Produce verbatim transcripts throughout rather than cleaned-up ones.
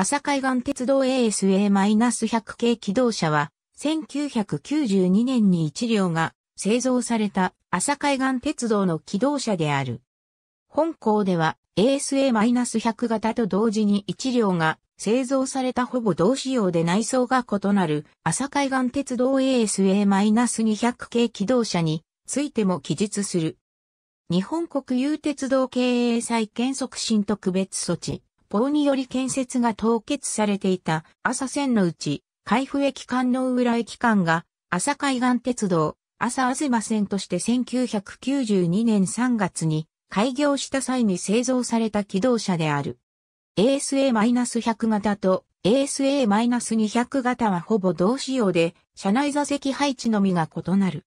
阿佐海岸鉄道 エーエスエーひゃく 系気動車は、せんきゅうひゃくきゅうじゅうにねんにいち両が製造された阿佐海岸鉄道の気動車である。本項では エーエスエーひゃく 型と同時にいち両が製造されたほぼ同仕様で内装が異なる阿佐海岸鉄道 エーエスエーにひゃく 系気動車についても記述する。日本国有鉄道経営再建促進特別措置。法により建設が凍結されていた阿佐線のうち、海部駅間の浦駅間が阿佐海岸鉄道、阿佐あずま線としてせんきゅうひゃくきゅうじゅうにねんさんがつに開業した際に製造された気動車である。エーエスエーひゃく 型と エーエスエーにひゃく 型はほぼ同仕様で、車内座席配置のみが異なる。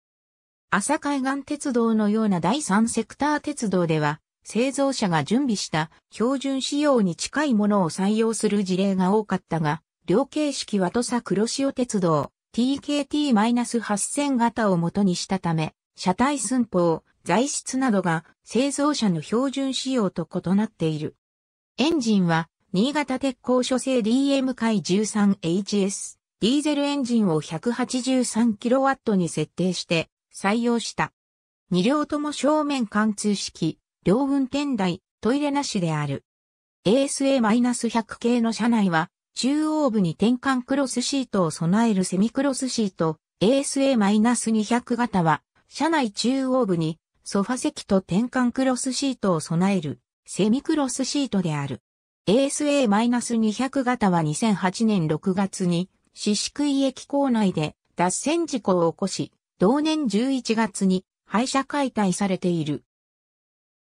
阿佐海岸鉄道のような第三セクター鉄道では、製造者が準備した標準仕様に近いものを採用する事例が多かったが、両形式は土佐黒潮鉄道 ティーケーティーはちせん 型を元にしたため、車体寸法、材質などが製造者の標準仕様と異なっている。エンジンは新潟鉄工所製 ディーエムケーじゅうさんエイチエス ディーゼルエンジンを ひゃくはちじゅうさんキロワット に設定して採用した。に両とも正面貫通式。両運転台、トイレなしである。エーエスエーひゃく 系の車内は、中央部に転換クロスシートを備えるセミクロスシート、エーエスエーにひゃく 型は、車内中央部にソファ席と転換クロスシートを備えるセミクロスシートである。エーエスエーにひゃく 型はにせんはちねんろくがつに、宍喰駅構内で脱線事故を起こし、同年じゅういちがつに廃車解体されている。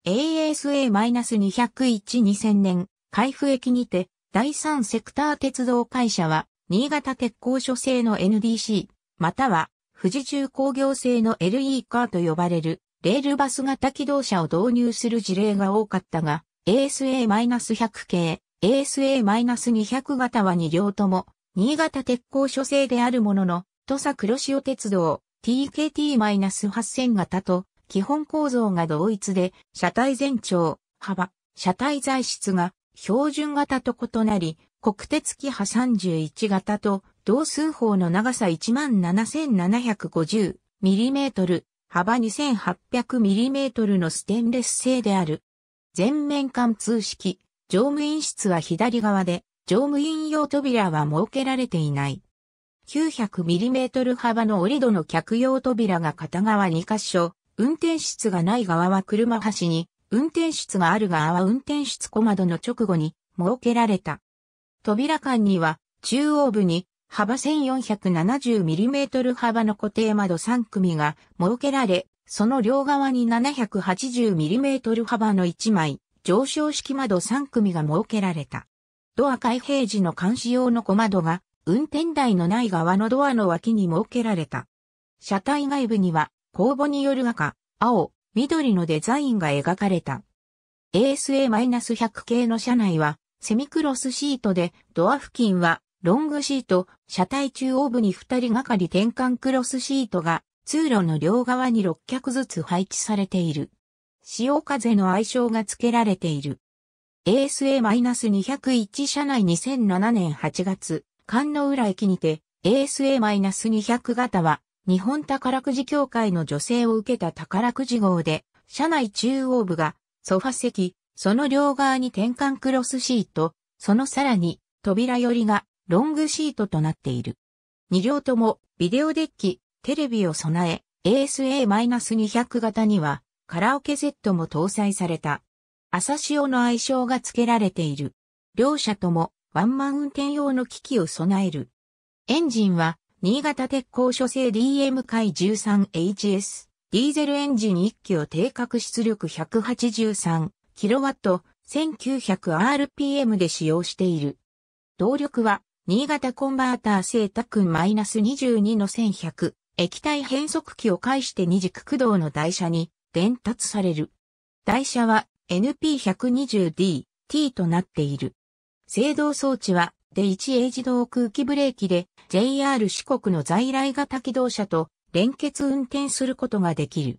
エーエスエーにひゃくいち にせんねん、海部駅にて、第三セクター鉄道会社は、新潟鉄工所製の エヌディーシー、または、富士重工業製の エルイー カーと呼ばれる、レールバス型気動車を導入する事例が多かったが、エーエスエーひゃく 系、エーエスエーにひゃく 型はに両とも、新潟鉄工所製であるものの、土佐黒潮鉄道、ティーケーティーはちせん 型と、基本構造が同一で、車体全長、幅、車体材質が標準型と異なり、国鉄キハさんじゅういち型と同数法の長さ いちまんななせんななひゃくごじゅうミリメートル、幅 にせんはっぴゃくミリメートル のステンレス製である。全面貫通式、乗務員室は左側で、乗務員用扉は設けられていない。きゅうひゃくミリメートル 幅の折戸の客用扉が片側に箇所。運転室がない側は車端に、運転室がある側は運転室小窓の直後に設けられた。扉間には、中央部に幅 せんよんひゃくななじゅうミリメートル 幅の固定窓さん組が設けられ、その両側に ななひゃくはちじゅうミリメートル 幅のいちまい、上昇式窓さん組が設けられた。ドア開閉時の監視用の小窓が、運転台のない側のドアの脇に設けられた。車体外部には、公募による赤、青、緑のデザインが描かれた。エーエスエーひゃく 系の車内はセミクロスシートでドア付近はロングシート、車体中央部にふたりがかり転換クロスシートが通路の両側にろっ脚ずつ配置されている。潮風の愛称が付けられている。エーエスエーにひゃくいち 車内にせんななねんはちがつ、関の浦駅にて エーエスエーにひゃく 型は日本宝くじ協会の助成を受けた宝くじ号で、車内中央部がソファ席、その両側に転換クロスシート、そのさらに扉寄りがロングシートとなっている。に両ともビデオデッキ、テレビを備え、エーエスエーにひゃく 型にはカラオケセットも搭載された。朝潮の愛称が付けられている。両車ともワンマン運転用の機器を備える。エンジンは、新潟鉄工所製 ディーエムケーじゅうさんエイチエス、ディーゼルエンジンいっ機を定格出力 ひゃくはちじゅうさんキロワット、せんきゅうひゃくアールピーエム で使用している。動力は、新潟コンバーター製タクン にじゅうに のせんひゃく、液体変速機を介して二軸駆動の台車に伝達される。台車は エヌピーいちにじゅうディー/T となっている。制動装置は、ディーいちエー 自動空気ブレーキで ジェイアール 四国の在来型気動車と連結運転することができる。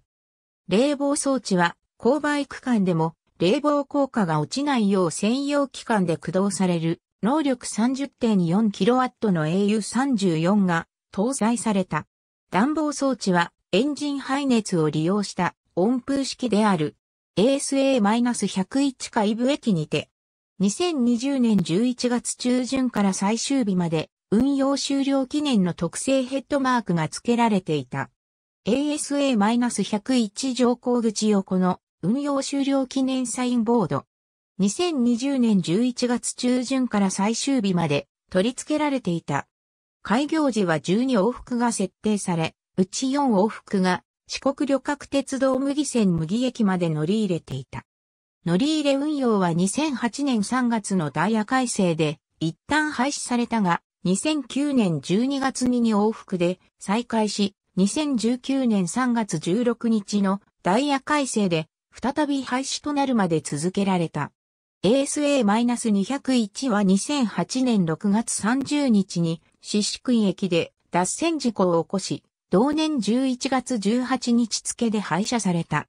冷房装置は勾配区間でも冷房効果が落ちないよう専用機関で駆動される能力 さんじゅうてんよんキロワット の エーユーさんじゅうよん が搭載された。暖房装置はエンジン排熱を利用した温風式である エーエスエーひゃくいち 下イブ駅にてにせんにじゅうねんじゅういちがつちゅうじゅんから最終日まで運用終了記念の特製ヘッドマークが付けられていた。エーエスエーひゃくいち 乗降口横の運用終了記念サインボード。にせんにじゅうねんじゅういちがつちゅうじゅんから最終日まで取り付けられていた。開業時はじゅうにおうふくが設定され、うちよんおうふくが四国旅客鉄道牟岐線牟岐駅まで乗り入れていた。乗り入れ運用はにせんはちねんさんがつのダイヤ改正で一旦廃止されたが、にせんきゅうねんじゅうにがつににおうふくで再開し、にせんじゅうきゅうねんさんがつじゅうろくにちのダイヤ改正で再び廃止となるまで続けられた。エーエスエーにひゃくいち はにせんはちねんろくがつさんじゅうにちに宍喰駅で脱線事故を起こし、同年じゅういちがつじゅうはちにち付で廃車された。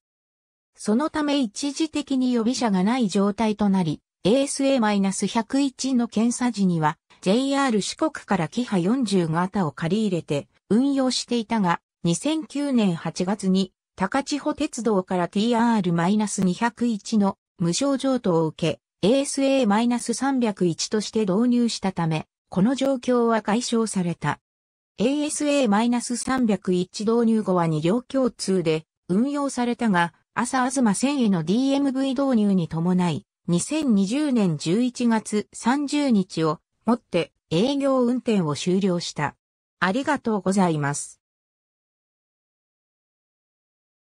そのため一時的に予備車がない状態となり、エーエスエーひゃくいち の検査時には ジェイアール 四国からキハよんじゅうがたを借り入れて運用していたが、にせんきゅうねんはちがつに高千穂鉄道から ティーアールにひゃくいち の無償譲渡を受け、エーエスエーさんびゃくいち として導入したため、この状況は解消された。エーエスエーさんびゃくいち 導入後はにりょう共通で運用されたが、エーエスエーせんへの ディーエムブイ 導入に伴い、にせんにじゅうねんじゅういちがつさんじゅうにちをもって営業運転を終了した。ありがとうございます。